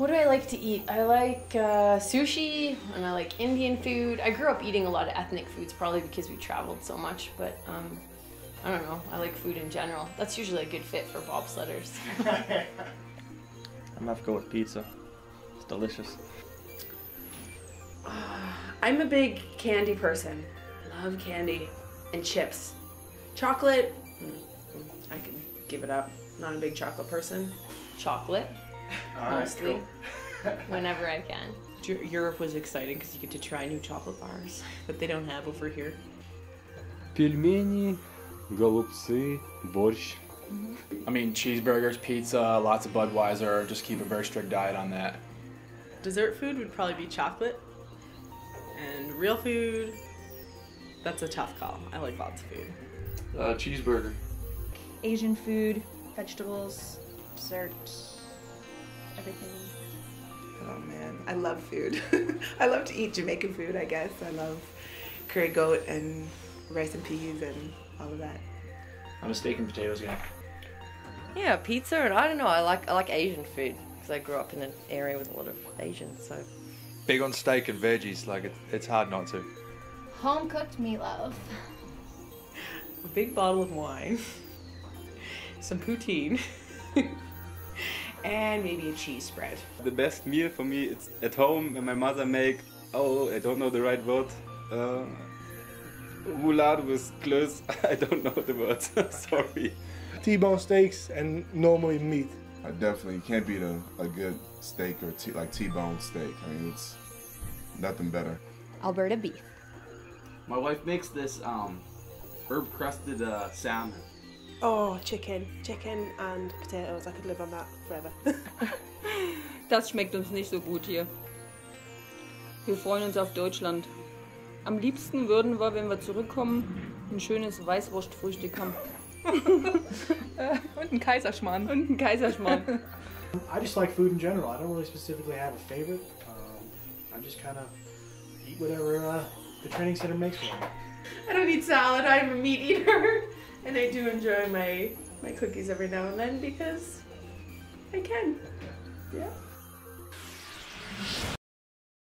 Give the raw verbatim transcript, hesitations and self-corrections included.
What do I like to eat? I like uh, sushi, and I like Indian food. I grew up eating a lot of ethnic foods, probably because we traveled so much, but um, I don't know, I like food in general. That's usually a good fit for bobsledders. I'm gonna have to go with pizza. It's delicious. Uh, I'm a big candy person. Love candy and chips. Chocolate, I can give it up. Not a big chocolate person. Chocolate, all mostly, right, cool. Whenever I can. Europe was exciting because you get to try new chocolate bars that they don't have over here. Pelmeni, golubtsy, borscht. I mean, cheeseburgers, pizza, lots of Budweiser, just keep a very strict diet on that. Dessert food would probably be chocolate, and real food, that's a tough call. I like lots of food. Uh, cheeseburger. Asian food, vegetables, dessert, everything. Oh man, I love food. I love to eat Jamaican food, I guess. I love curry goat and rice and peas and all of that. I'm a steak and potatoes guy. Yeah, pizza, and I don't know, I like I like Asian food because I grew up in an area with a lot of Asians, so. Big on steak and veggies, like it, it's hard not to. Home cooked meatloaf. A big bottle of wine, some poutine, and maybe a cheese spread. The best meal for me it's at home when my mother make, oh, I don't know the right word, uh, moulard with clothes. I don't know the words, sorry. T-bone steaks and normally meat. I definitely can't beat a, a good steak or t like T-bone steak. I mean, it's nothing better. Alberta beef. My wife makes this um, herb crusted uh, salmon. Oh, chicken. Chicken and potatoes. I could live on that forever. Das schmeckt uns nicht so gut hier. Wir freuen uns auf Deutschland. Am liebsten würden wir, wenn wir zurückkommen, ein schönes Weißwurstfrühstück haben. Und ein Kaiserschmarrn. Und ein Kaiserschmarrn. I just like food in general. I don't really specifically have a favorite. Um, I just kind of eat whatever uh, the training center makes for me. I don't eat salad. I'm a meat eater. And I do enjoy my, my cookies every now and then because I can. Yeah.